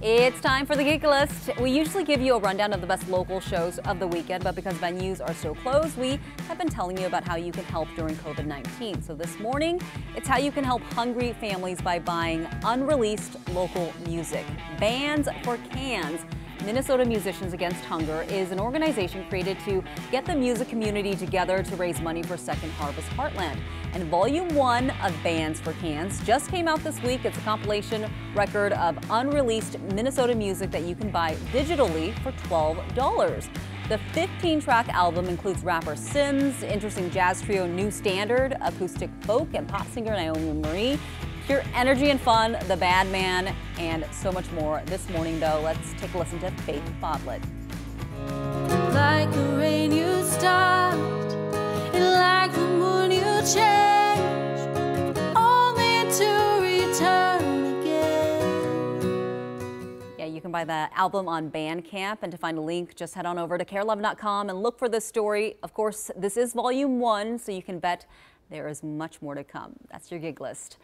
It's time for the Gig List. We usually give you a rundown of the best local shows of the weekend, but because venues are so closed, we have been telling you about how you can help during COVID-19. So this morning, it's how you can help hungry families by buying unreleased local music. Bands for Cans, Minnesota Musicians Against Hunger, is an organization created to get the music community together to raise money for Second Harvest Heartland. And Volume 1 of Bands for Cans just came out this week. It's a compilation record of unreleased Minnesota music that you can buy digitally for $12. The 15-track album includes rapper Sims, interesting jazz trio New Standard, acoustic folk and pop singer Naomi Marie, Pure Energy and Fun, The Bad Man, and so much more. This morning, though, let's take a listen to Faith Boblett. Like the rain you stopped, and like the moon you changed, only to return again. Yeah, you can buy the album on Bandcamp, and to find a link, just head on over to KARE11.com and look for this story. Of course, this is Volume 1, so you can bet there is much more to come. That's your Gig List.